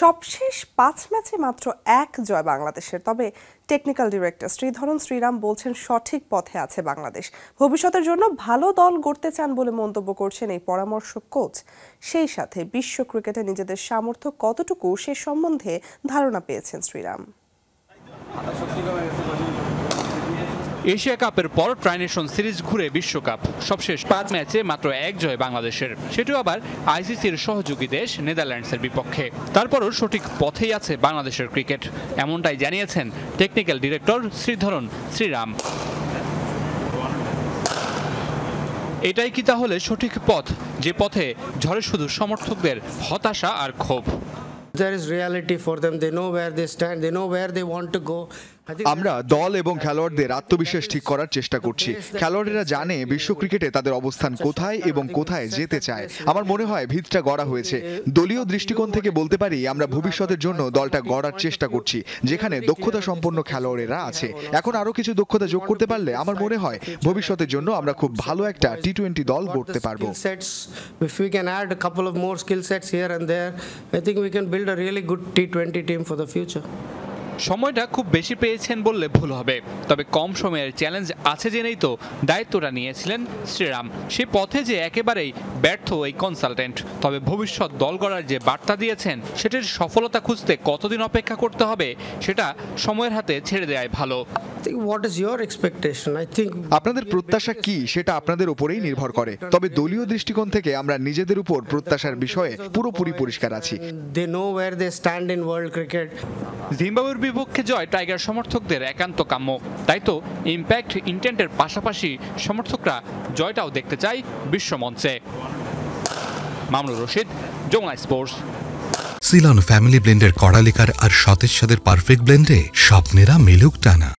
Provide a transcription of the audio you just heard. সবশেষ ৫ ম্যাচে মাত্র ১ জয় বাংলাদেশের। তবে টেকনিক্যাল ডিরেক্টর শ্রীধরন শ্রীরাম বলছেন সঠিক পথে আছে বাংলাদেশ, ভবিষ্যতের জন্য ভালো দল গড়তে চান বলে মন্তব্য করছেন এই পরামর্শক কোচ। সেই সাথে বিশ্ব ক্রিকেটে নিজেদের সামর্থ্য কতটুকু সে সম্বন্ধে ধারণা পেয়েছেন শ্রীরাম। এশিয়া কাপের পর ট্রাইনেশন সিরিজ ঘুরে বিশ্বকাপ, সবশেষ ৫ ম্যাচে মাত্র ১ জয় বাংলাদেশের, সেটিও আবার আইসিসির সহযোগী দেশ নেদারল্যান্ডসের বিপক্ষে। তারপরও সঠিক পথেই আছে বাংলাদেশের ক্রিকেট, এমনটাই জানিয়েছেন টেকনিক্যাল ডিরেক্টর শ্রীধরন শ্রীরাম। এটাই কি তাহলে সঠিক পথ, যে পথে ঝরে শুধু সমর্থকদের হতাশা আর ক্ষোভ? আমরা দল এবং খেলোয়াড়দের আত্মবিশ্বাস ঠিক করার চেষ্টা করছি। খেলোয়াড়েরা জানে বিশ্ব ক্রিকেটে তাদের অবস্থান কোথায় এবং কোথায় যেতে চায়। আমার মনে হয় ভিতটা গড়া হয়েছে। দলীয় দৃষ্টিকোণ থেকে বলতে পারি আমরা ভবিষ্যতের জন্য দলটা গড়ার চেষ্টা করছি, যেখানে দক্ষতা সম্পন্ন খেলোয়াড়েরা আছে। এখন আরও কিছু দক্ষতা যোগ করতে পারলে আমার মনে হয় ভবিষ্যতের জন্য আমরা খুব ভালো একটা টি-20 দল গড়তে পারবো। A really good T20 team for the future. সময়টা খুব বেশি পেয়েছেন বললে ভুল হবে, তবে কম সময়ের চ্যালেঞ্জ আছে জেনেই তো দায়িত্বটা নিয়েছিলেন শ্রীরাম। সে পথে যে একেবারেই ব্যর্থ এই কনসালটেন্ট, তবে ভবিষ্যৎ দল গড়ার যে বার্তা দিয়েছেন সেটির সফলতা খুঁজতে কতদিন অপেক্ষা করতে হবে সেটা সময়ের হাতে ছেড়ে দেওয়াই ভালো। আপনাদের প্রত্যাশা কি সেটা আপনাদের উপরেই নির্ভর করে, তবে দলীয় দৃষ্টিকোণ থেকে আমরা নিজেদের উপর প্রত্যাশার বিষয়ে পুরোপুরি পরিষ্কার আছি। জিম্বাবুয়ের বিপক্ষে জয় টাইগার সমর্থকদের একান্ত কাম্য, তাই তো ইম্প্যাক্ট ইন্টেন্টের পাশাপাশি সমর্থকরা জয়টাও দেখতে চায় বিশ্বমঞ্চে। Mamunur Rashid, Jamuna sports. Ceylon family ব্লেন্ডের কড়া লেখার আর সতেজ স্বাদের পারফেক্ট ব্লেন্ডে স্বপ্নেরা মিলুক টানা।